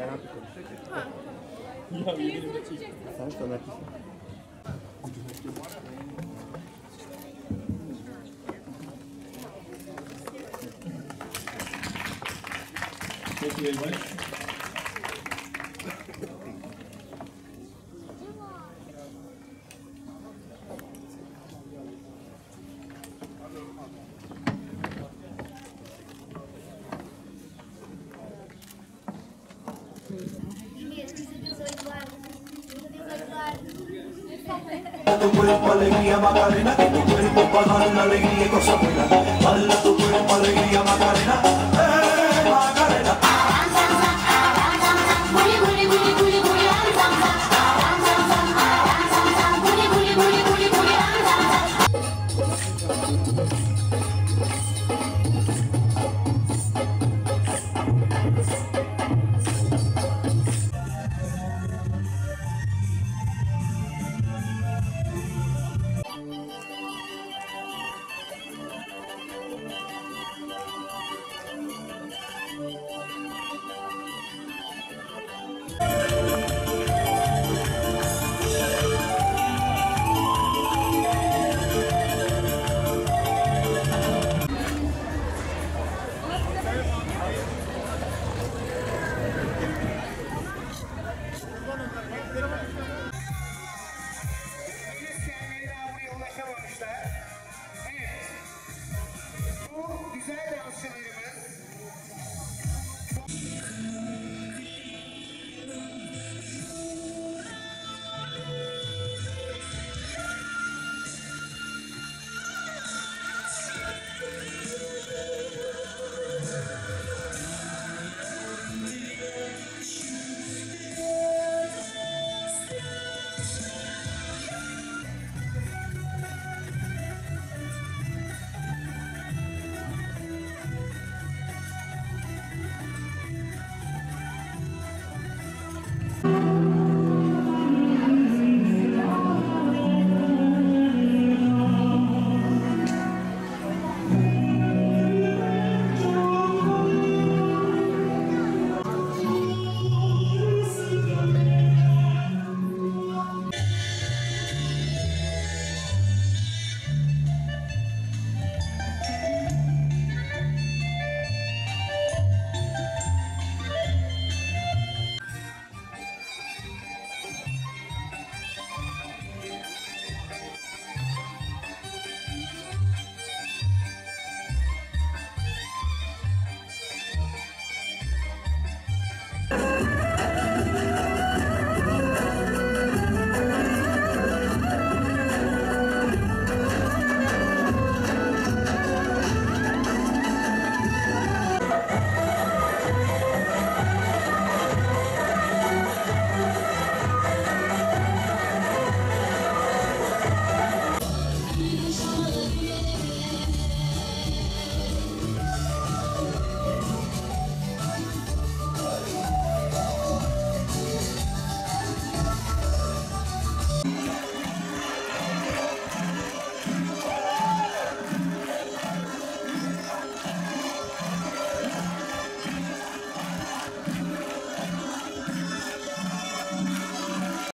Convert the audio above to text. Thank you very much. Tu cuerpo alegría Macarena, que tu cuerpo para dar una alegría y cosa buena. Dale a tu cuerpo alegría Macarena.